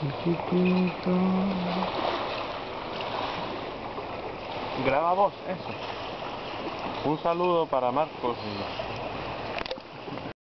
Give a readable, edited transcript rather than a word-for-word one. Chiquitito. Graba vos, eso. Un saludo para Marcos.